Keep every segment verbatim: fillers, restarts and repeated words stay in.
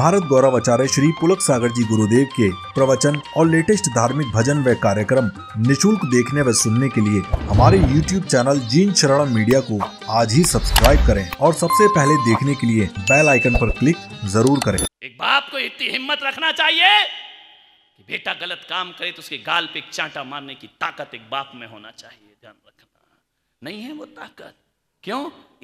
भारत गौरव आचार्य श्री पुलक सागर जी गुरुदेव के प्रवचन और लेटेस्ट धार्मिक भजन व कार्यक्रम निशुल्क देखने व सुनने के लिए हमारे यूट्यूब चैनल जिनशरणम मीडिया को आज ही सब्सक्राइब करें और सबसे पहले देखने के लिए बेल आइकन पर क्लिक जरूर करें। एक बाप को इतनी हिम्मत रखना चाहिए कि बेटा गलत काम करे तो उसके गाल पे एक चांटा मारने की ताकत एक बाप में होना चाहिए। ध्यान रखना, नहीं है वो ताकत। क्यों?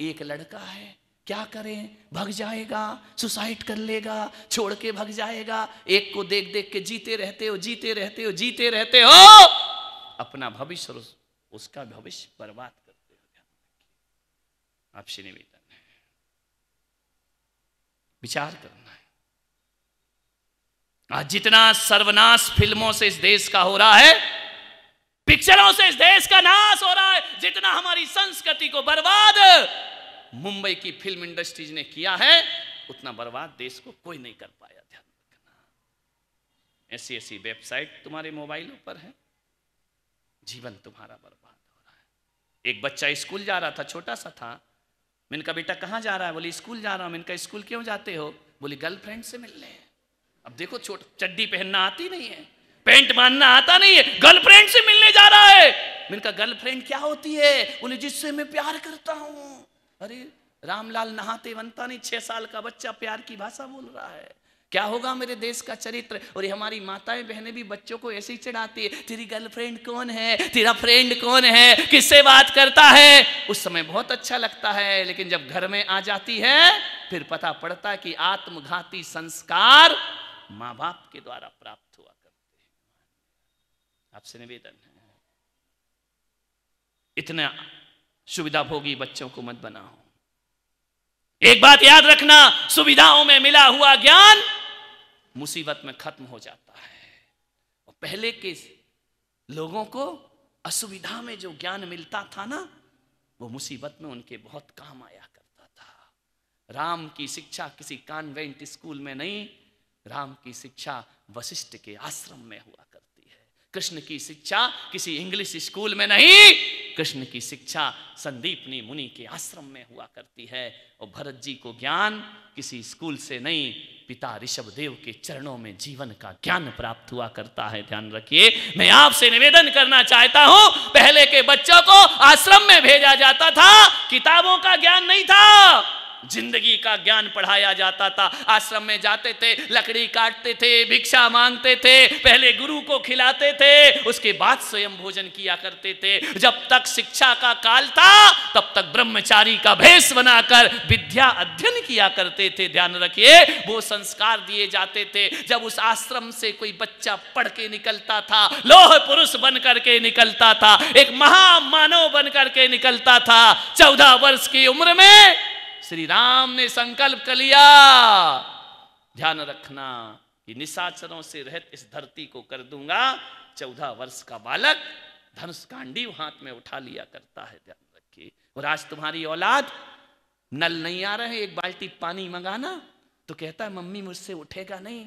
एक लड़का है, क्या करें, भग जाएगा, सुसाइड कर लेगा, छोड़ के भग जाएगा। एक को देख देख के जीते रहते हो जीते रहते हो जीते रहते हो अपना भविष्य और उसका भविष्य बर्बाद करते हो। आपसे निवेदन है, विचार करना है। आज जितना सर्वनाश फिल्मों से इस देश का हो रहा है, पिक्चरों से इस देश का नाश हो रहा है, जितना हमारी संस्कृति को बर्बाद मुंबई की फिल्म इंडस्ट्रीज ने किया है, उतना बर्बाद देश को कोई नहीं कर पाया। ध्यान रखना, ऐसी ऐसी वेबसाइट तुम्हारे मोबाइलों पर है, जीवन तुम्हारा बर्बाद हो रहा है। एक बच्चा स्कूल जा रहा था, छोटा सा था, मैंने कहा बेटा कहाँ जा रहा है? बोली स्कूल जा रहा हूँ। मैंने कहा स्कूल क्यों जाते हो? बोली गर्लफ्रेंड से मिलने। अब देखो, छोट चड्डी पहनना आती नहीं है, पेंट मानना आता नहीं है, गर्लफ्रेंड से मिलने जा रहा है। मैंने कहा गर्लफ्रेंड क्या होती है? बोली जिससे मैं प्यार करता हूँ। अरे रामलाल नहाते बनता नहीं, छह साल का बच्चा प्यार की भाषा बोल रहा है। क्या होगा मेरे देश का चरित्र? और ये हमारी माताएं बहनें भी बच्चों को ऐसे ही चढ़ाती है, तेरी गर्लफ्रेंड कौन है, तेरा फ्रेंड कौन है, किससे बात करता है। उस समय बहुत अच्छा लगता है, लेकिन जब घर में आ जाती है फिर पता पड़ता है कि आत्मघाती संस्कार माँ बाप के द्वारा प्राप्त हुआ करते हैं। आपसे निवेदन है, इतना सुविधा भोगी बच्चों को मत बनाओ। एक बात याद रखना, सुविधाओं में मिला हुआ ज्ञान मुसीबत में खत्म हो जाता है। और पहले के लोगों को असुविधा में जो ज्ञान मिलता था ना, वो मुसीबत में उनके बहुत काम आया करता था। राम की शिक्षा किसी कॉन्वेंट स्कूल में नहीं, राम की शिक्षा वशिष्ठ के आश्रम में हुआ करती है। कृष्ण की शिक्षा किसी इंग्लिश स्कूल में नहीं, कृष्ण की शिक्षा संदीपनी मुनि के आश्रम में हुआ करती है। और भरत जी को ज्ञान किसी स्कूल से नहीं, पिता ऋषभदेव के चरणों में जीवन का ज्ञान प्राप्त हुआ करता है। ध्यान रखिए, मैं आपसे निवेदन करना चाहता हूं, पहले के बच्चों को आश्रम में भेजा जाता था, किताबों का ज्ञान नहीं था, जिंदगी का ज्ञान पढ़ाया जाता था। आश्रम में जाते थे, लकड़ी काटते थे, भिक्षा मांगते थे, पहले गुरु को खिलाते थे, उसके बाद स्वयं भोजन किया करते थे। जब तक शिक्षा का काल था तब तक ब्रह्मचारी का भेष बनाकर विद्या अध्ययन किया करते थे। ध्यान रखिए, वो संस्कार दिए जाते थे। जब उस आश्रम से कोई बच्चा पढ़ के निकलता था, लोह पुरुष बन करके निकलता था, एक महामानव बन करके निकलता था। चौदह वर्ष की उम्र में श्री राम ने संकल्प कर लिया। ध्यान रखना, ये निशाचरों से रहित इस धरती को कर दूंगा। चौदह वर्ष का बालक धनुष कांडी हाथ में उठा लिया करता है। ध्यान रखिए, और आज तुम्हारी औलाद नल नहीं आ रहे, एक बाल्टी पानी मंगाना तो कहता है मम्मी मुझसे उठेगा नहीं।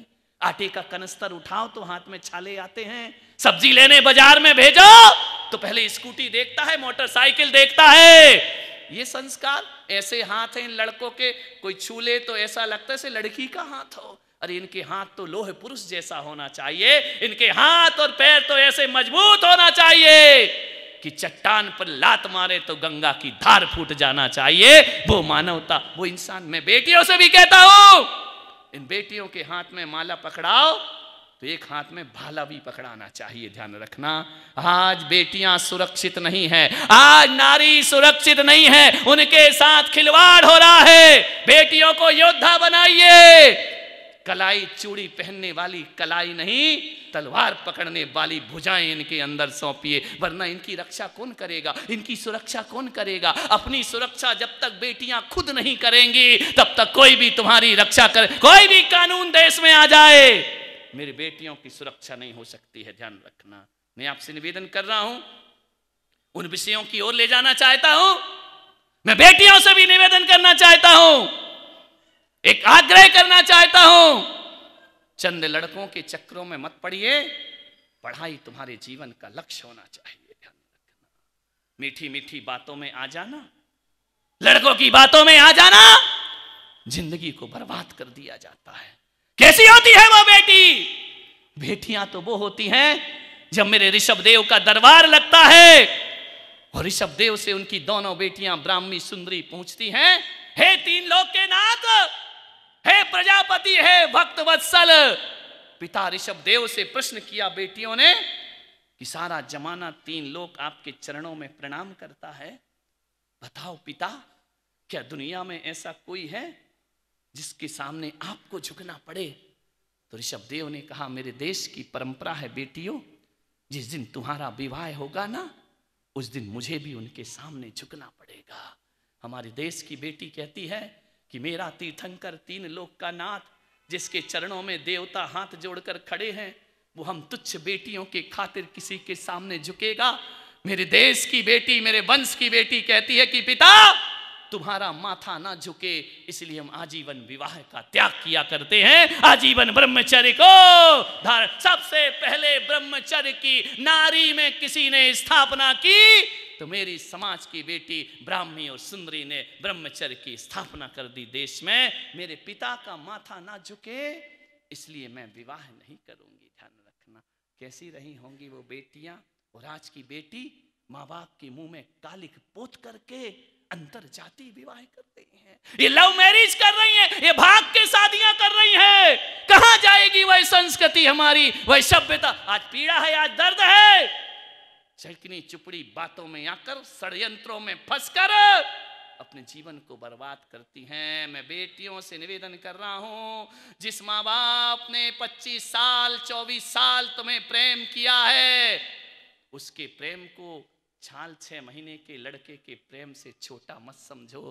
आटे का कनस्तर उठाओ तो हाथ में छाले आते हैं। सब्जी लेने बाजार में भेजो तो पहले स्कूटी देखता है, मोटरसाइकिल देखता है। ये संस्कार, ऐसे हाथ हैं इन लड़कों के, कोई छूले तो ऐसा लगता है जैसे लड़की का हाथ हो। अरे इनके हाथ तो लोह पुरुष जैसा होना चाहिए, इनके हाथ और पैर तो ऐसे मजबूत होना चाहिए कि चट्टान पर लात मारे तो गंगा की धार फूट जाना चाहिए। वो मानवता, वो इंसान। मैं बेटियों से भी कहता हूं, इन बेटियों के हाथ में माला पकड़ाओ तो एक हाथ में भाला भी पकड़ाना चाहिए। ध्यान रखना, आज बेटियां सुरक्षित नहीं है, आज नारी सुरक्षित नहीं है, उनके साथ खिलवाड़ हो रहा है। बेटियों को योद्धा बनाइए, कलाई चूड़ी पहनने वाली कलाई नहीं, तलवार पकड़ने वाली भुजाएं इनके अंदर सौंपिए, वरना इनकी रक्षा कौन करेगा, इनकी सुरक्षा कौन करेगा। अपनी सुरक्षा जब तक बेटियां खुद नहीं करेंगी तब तक कोई भी तुम्हारी रक्षा करे, कोई भी कानून देश में आ जाए, मेरी बेटियों की सुरक्षा नहीं हो सकती है। ध्यान रखना, मैं आपसे निवेदन कर रहा हूं, उन विषयों की ओर ले जाना चाहता हूं। मैं बेटियों से भी निवेदन करना चाहता हूं, एक आग्रह करना चाहता हूं, चंद लड़कों के चक्रों में मत पड़िए, पढ़ाई तुम्हारे जीवन का लक्ष्य होना चाहिए। ध्यान रखना, मीठी मीठी बातों में आ जाना, लड़कों की बातों में आ जाना, जिंदगी को बर्बाद कर दिया जाता है। कैसी होती है वो बेटी? बेटियां तो वो होती हैं जब मेरे ऋषभदेव का दरबार लगता है और ऋषभदेव से उनकी दोनों बेटियां ब्राह्मी सुंदरी पूछती हैं, हे तीन लोक के नाथ, हे प्रजापति, हे भक्त वत्सल। पिता ऋषभदेव से प्रश्न किया बेटियों ने कि सारा जमाना तीन लोक आपके चरणों में प्रणाम करता है, बताओ पिता, क्या दुनिया में ऐसा कोई है जिसके सामने आपको झुकना पड़े? तो ऋषभदेव ने कहा, मेरे देश की परंपरा है बेटियों, जिस दिन तुम्हारा विवाह होगा ना, उस दिन मुझे भी उनके सामने झुकना पड़ेगा। हमारे देश की बेटी कहती है कि मेरा तीर्थंकर तीन लोक का नाथ, जिसके चरणों में देवता हाथ जोड़कर खड़े हैं, वो हम तुच्छ बेटियों के खातिर किसी के सामने झुकेगा? मेरे देश की बेटी, मेरे वंश की बेटी कहती है कि पिता, तुम्हारा माथा ना झुके, इसलिए हम आजीवन विवाह का त्याग किया करते हैं, आजीवन ब्रह्मचर्य को धारण। सबसे पहले ब्रह्मचर्य की नारी में किसी ने स्थापना की तो मेरी समाज की बेटी ब्राह्मी और सुंदरी ने ब्रह्मचर्य की स्थापना कर दी देश में। मेरे पिता का माथा ना झुके, इसलिए मैं विवाह नहीं करूंगी। कैसी रही होंगी वो बेटियां? और आज की बेटी माँ बाप के मुंह में कालिक पोत करके अंतर जाति विवाह कर रही है, ये लव मैरिज कर रही है, ये भाग के शादियां कर रही है। कहाँ जाएगी वह संस्कृति हमारी, वह सभ्यता? आज पीड़ा है, आज दर्द है। चलकनी चुपड़ी बातों में आकर, षड्यंत्रों में फंसकर अपने जीवन को बर्बाद करती हैं। मैं बेटियों से निवेदन कर रहा हूं, जिस माँ बाप ने पच्चीस साल चौबीस साल तुम्हें प्रेम किया है, उसके प्रेम को छाल छः महीने के लड़के के प्रेम से छोटा मत समझो।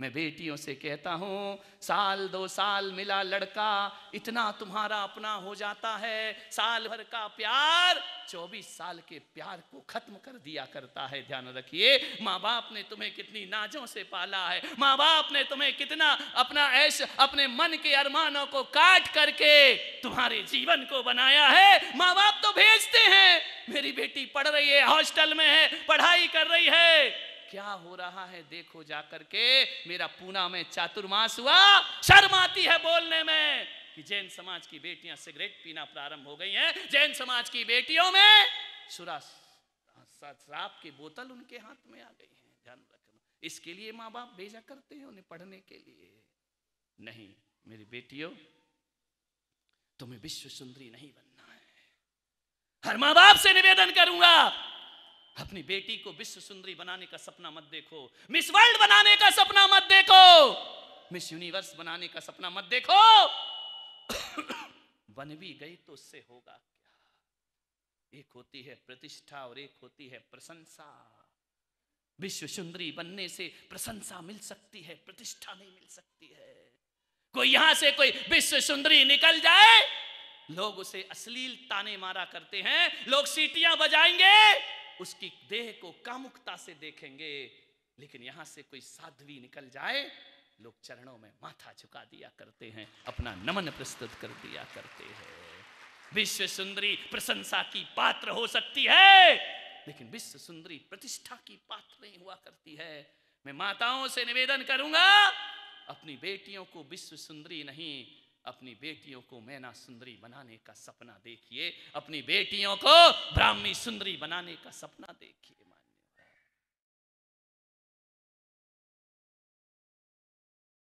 मैं बेटियों से कहता हूँ, साल दो साल मिला लड़का, इतना तुम्हारा अपना हो जाता है। साल भर का प्यार चौबीस साल के प्यार को खत्म कर दिया करता है। ध्यान रखिए, माँ बाप ने तुम्हें कितनी नाजों से पाला है, माँ बाप ने तुम्हें कितना अपना ऐश अपने मन के अरमानों को काट करके तुम्हारे जीवन को बनाया है। माँ बाप तो भेजते हैं, मेरी बेटी पढ़ रही है, हॉस्टल में है, पढ़ाई कर रही है, क्या हो रहा है देखो जाकर के। मेरा पूना में चातुर्मास हुआ, शर्म आती है बोलने में कि जैन समाज की बेटियां सिगरेट पीना प्रारंभ हो गई हैं, जैन समाज की बेटियों में सुरा शराब की बोतल उनके हाथ में आ गई है। ध्यान रखना, इसके लिए माँ बाप भेजा करते हैं उन्हें पढ़ने के लिए। नहीं मेरी बेटियों, तुम्हें विश्व सुंदरी नहीं बनना है। हर माँ बाप से निवेदन करूंगा, अपनी बेटी को विश्व सुंदरी बनाने का सपना मत देखो, मिस वर्ल्ड बनाने का सपना मत देखो, मिस यूनिवर्स बनाने का सपना मत देखो। बन भी गई तो उससे होगा क्या? एक होती है प्रतिष्ठा और एक होती है प्रशंसा। विश्व सुंदरी बनने से प्रशंसा मिल सकती है, प्रतिष्ठा नहीं मिल सकती है। कोई यहां से कोई विश्व सुंदरी निकल जाए, लोग उसे अश्लील ताने मारा करते हैं, लोग सीटियां बजाएंगे, उसकी देह को कामुकता से देखेंगे। लेकिन यहां से कोई साध्वी निकल जाए, लोग चरणों में माथा झुका दिया करते हैं, अपना नमन प्रस्तुत कर दिया करते हैं। विश्व सुंदरी प्रशंसा की पात्र हो सकती है, लेकिन विश्व सुंदरी प्रतिष्ठा की पात्र नहीं हुआ करती है। मैं माताओं से निवेदन करूंगा, अपनी बेटियों को विश्व सुंदरी नहीं, अपनी बेटियों को मैना सुंदरी बनाने का सपना देखिए, अपनी बेटियों को ब्राह्मी सुंदरी बनाने का सपना देखिए।